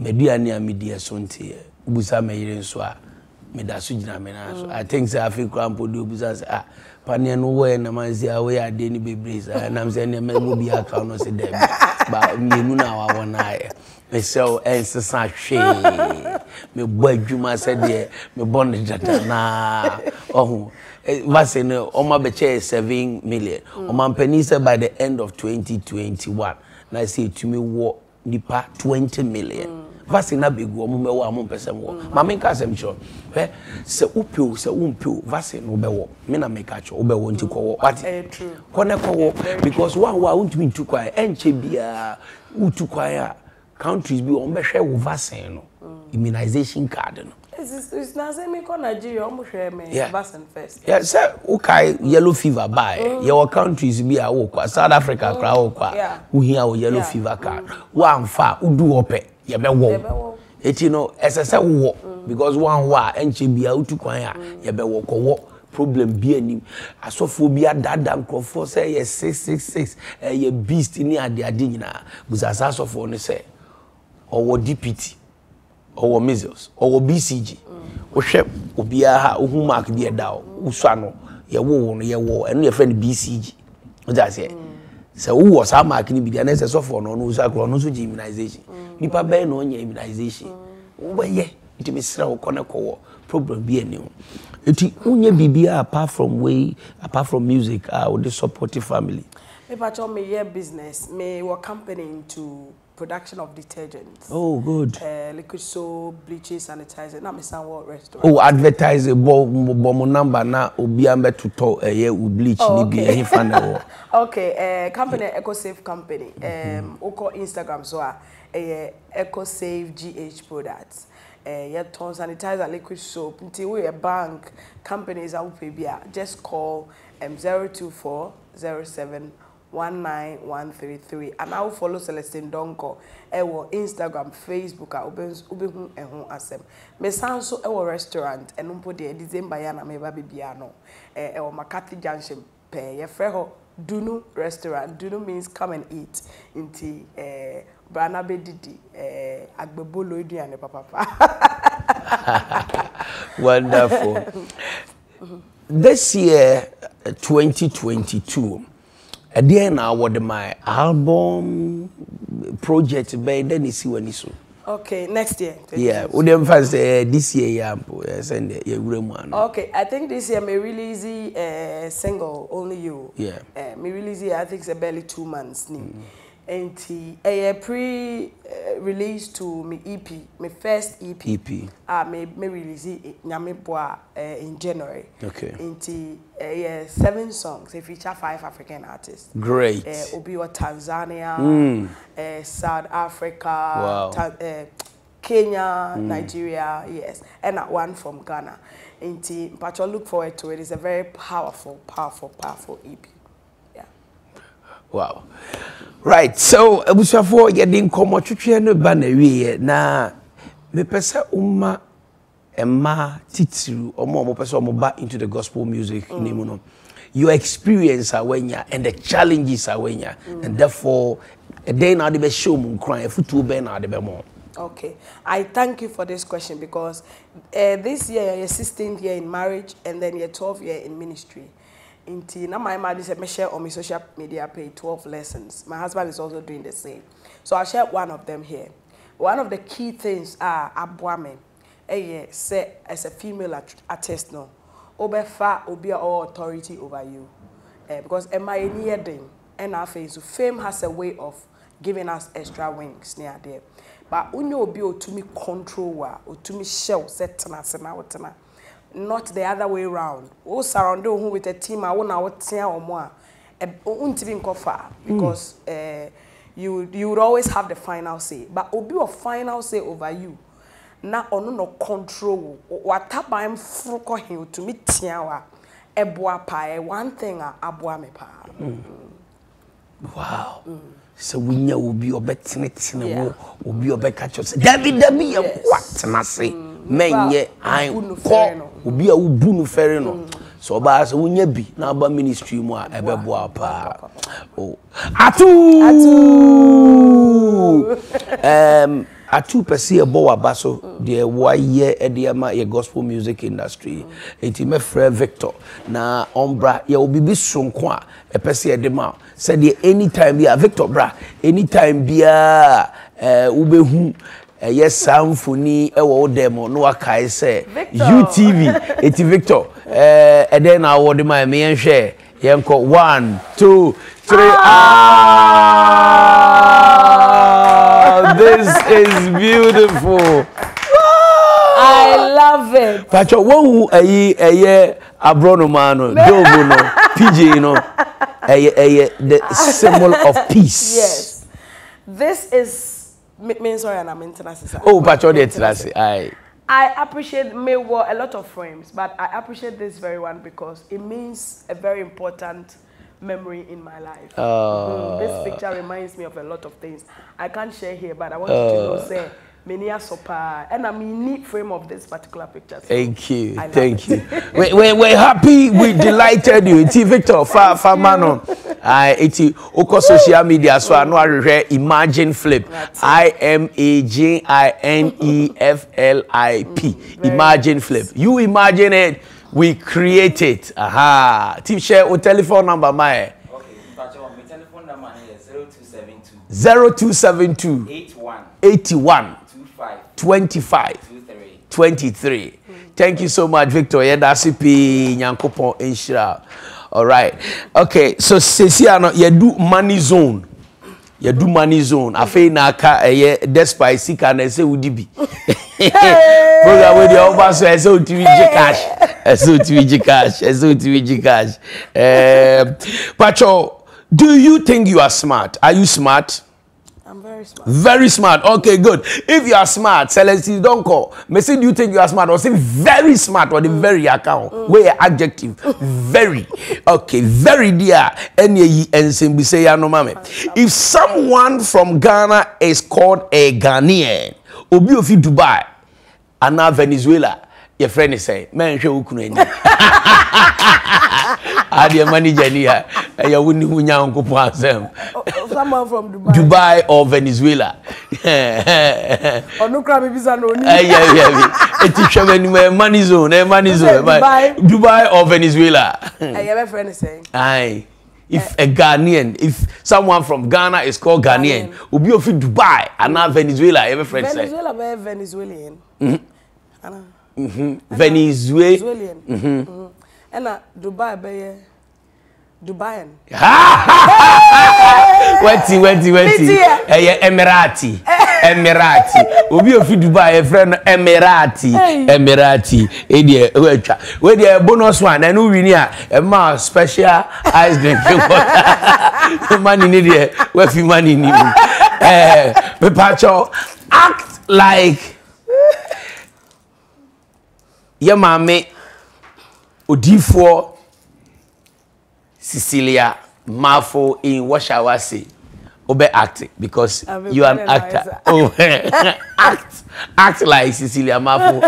Mediani and media sonte, Busa Mayen Swa, Medasujina Menaso. I think the African Crampo do Busas are Panian away and Amazia away at Denny Babies, and I'm saying a man will be a crown of them. But me now, I want I. Me sell answer such me boy Juma said, yeah, me bondage that na. Oh, what's in Oma Beche seven million. Oman Penisa by the end of twenty twenty-one. And I say to me, what? Nipa twenty million. Vaccine na begu omo mewo amon person wo. Ma me nka asem chiro. Eh se upio se umpio vaccine no bewo. Me na make acho obewo nti ko wo. What? Kone ko wo because one wa won't win two kwai. Enche bia utu kwai a countries bi on behwe wo vaccine no. Immunization card no. It's it's na say me ko Nigeria omo hwe me vaccine first. Yeah, say ukai yellow fever by. Your countries bi a wo kwa South Africa kra wo kwa. Wo hia wo yellow fever card. One fa udu ope. Yeah, be wo. It you know, as I said, wo because one wa enche bia utu kwan ya yeah be wo ko wo problem bi anim. Asophobia dadam crofo say yes six six six eh ye beast ni ade ade nyina. Busasa asofo no say owo D P T. Or measles, or B C G, or shep, or Biaha, or Humak, be a dow, Usano, your woe, your woe, and your friend B C G. That's it. So, who was our marking be the necessary for no Usagronus immunization? Nipa bear no immunization. Oh, yeah, it may sell Conaco, problem be a new. It only be apart from way, apart from music, I would support your family. If I told me your business, may your company into. Production of detergents. Oh, good. Uh, liquid soap, bleaching, sanitizer. Now, Mister World Restaurant. Oh, advertise a bomb number now. Obiambe to talk a year with bleach. Okay. Okay. Uh, company yeah. EcoSafe Company. Um, mm -hmm. Oko Instagram so a uh, EcoSafe G H products. Uh, yeah, ton sanitizer, liquid soap. Until we a bank companies out P B R. Just call um zero two four zero seven. one nine one three three and I will follow Celestine Donkor. I will Instagram, Facebook, I will be home as them. Me sound so our restaurant and umpo de December yana me baby piano. Eh, or Makati Junction pay your freho Dunu restaurant. Dunu means come and eat in tea. Eh, Branabe Didi, eh, Agbebolo Idi and Papa. Wonderful. This year, twenty twenty-two. And then I would my album project, but then you see when it's so. Okay, next year. Yeah, we don't fancy this year. Yeah, send it. Okay, I think this year may release a uh, single Only You. Yeah, uh, may release I think it's a barely two months. Mm. And a uh, pre-release to my E P, my first E P. E P. Ah, uh, may may release it uh, in January. Okay. And uh, yeah, seven songs. They feature five African artists. Great. Uh, Obiwa Tanzania, mm. uh, South Africa, wow. ta uh, Kenya, mm. Nigeria, yes, and one from Ghana. And but I look forward to it. It's a very powerful, powerful, powerful E P. Wow. Right. So, Abusafo, you didn't come out to train a banner. Now, the person Uma Emma Titsu or more person back into the gospel music. Mm. Your experience are when you're and the challenges are when you're, mm. and therefore, a day now the best show, crying, a foot to Ben are the more. Okay. I thank you for this question because uh, this year, your sixteenth year in marriage and then your twelfth year in ministry. Now my mother said, I share on my social media page twelve lessons. My husband is also doing the same. So I'll share one of them here. One of the key things are abwame. As a female artist, no. Obefa will be all authority over you. Uh, because in my near thing, and our face, fame has a way of giving us extra wings near there. But you will be able to control or to shell set not the other way around. Oh, surround you with a team, I won't out here or more. Because uh, you you would always have the final say. But will be a final say over you. Now, on no control. What up I'm fruko to me tiawa. Eboa pie, one thing I aboa me pa. Wow. Mm. So we know will be your bet in it in a will be your back catch us. David, David, what I say? Men ye I will be a Ubunu Ferreno. So, Bass, when ye be now by ministry more ever boapa. Oh, A two. Um, A two per se a boa basso, dear, why ye a dear my gospel music industry. It is my friend Victor. Now, Ombra, ye will be soon qua a per se a dema. Said ye any time be a Victor bra, any time be a ube whom. Yes, Sam Funi, a war demo, no Akai say U T V, it's Victor. And then I order my main share. Yanko one, two, three. Ah, this is beautiful. I love it. Pacho, one who a year abronomano, Dobono, Pijino, the symbol of peace. Yes, this is. Me sorry, and I'm international. Oh, but you're international. I I appreciate me wore a lot of frames, but I appreciate this very one because it means a very important memory in my life. Uh, mm, this picture reminds me of a lot of things. I can't share here, but I want uh, you to know, say, Minia Sopa, and I'm in need frame of this particular picture. So thank you, thank it. you. we, we, we're happy, we delighted you. It's Victor, far, far man. I it's Oko social media, so I know I refer Imagine Flip. I M A G I N E F L I P. Imagine Flip. You imagine it, we create it. Aha. Team share or telephone number, my. Telephone number is zero two seven two zero two seven two eighty-one twenty-five twenty-three. Thank you so much, Victor. Yeah, that's it. Nyankopon Inshira. All right. Okay. So Cecilia, you do money zone. You do money zone. Afe na ka eh despite sika na say udibi. Program with your over so say U T V G cash. U T V G cash. U T V G cash. Eh Pacho, do you think you are smart? Are you smart? I'm very smart. Very smart. Okay, good. If you are smart, Celestine Donkor, me say do you think you are smart? Or say very smart or the very account. Mm. Where adjective. Very. Okay, very dear. If someone from Ghana is called a Ghanaian, Obi of Dubai, and now Venezuela, your friend is saying, man, show Adia manager niya, ya wuni hunya unko pasem. Someone from Dubai. Dubai or Venezuela. Onukra bibisa no ni. Eh yeah yeah. Eti chama ni money zone, money zone. Dubai. Dubai or Venezuela. Eh your friend is saying. Aye. If a Ghanaian, if someone from Ghana is called Ghanaian, obi ofi Dubai and not Venezuela, your friend say. Venezuela be Venezuelan. Mhm. Ana. Mhm. Venezuelan. Mhm. And Dubai, baby. Dubai. Ha! Waiting, waiting, waiting. Eh, Emirati. Emirati. Obi ofi Dubai, a friend Emirati. Emirati. Eh, dear, waiter. Where the bonus one? I know we need a more special ice drink. Money needed. Where few money needed. Eh, Pacho, act like your mommy. Odifo Cecilia Marfo in Washawasi obe acting because you are an actor. Oh, act, act like Cecilia Marfo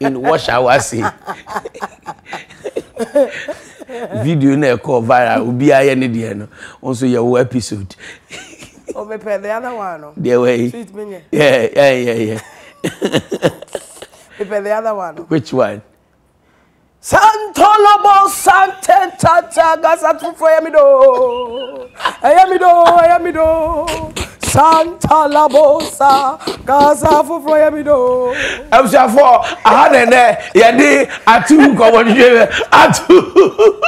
in Washawasi. Video na call viral. Obi aye ne de no. Also your episode. Oh, the other one. The way. Sweet minion. Yeah, yeah, yeah, yeah. The other one. Which one? Santolobo Santen Tata Gazatu for Amido. Ayamido, Ayamido. Santalabosa Gazafu for Amido. I'm sure for a hundred and a day at two. Go on, you at two.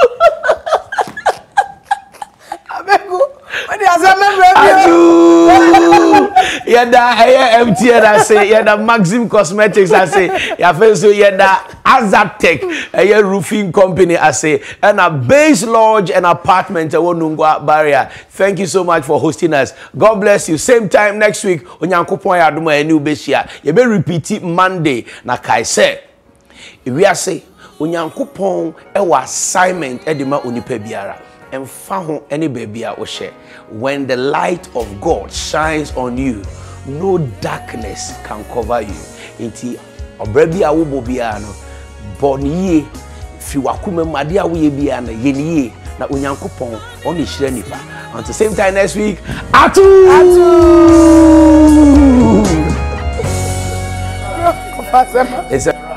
Yeah, that M T N I say, yeah, the Maxim Cosmetics I say, yeah, the Azatech, yeah, roofing company I say, and a base lodge and apartment, a Wonungwa barrier. Thank you so much for hosting us. God bless you. Same time next week, Onyankopon Aduma enu beshia. You be repeat Monday. Na kai say, we are say Onyankopon ewa assignment edima onipa biara. And found any baby I will share. When the light of God shines on you, no darkness can cover you. Inti obredi awu bobiano boniye fiwakume madi awu yebiana yeniye na unyankopon oni shire nipa. Until the same time next week, atu atu. It's a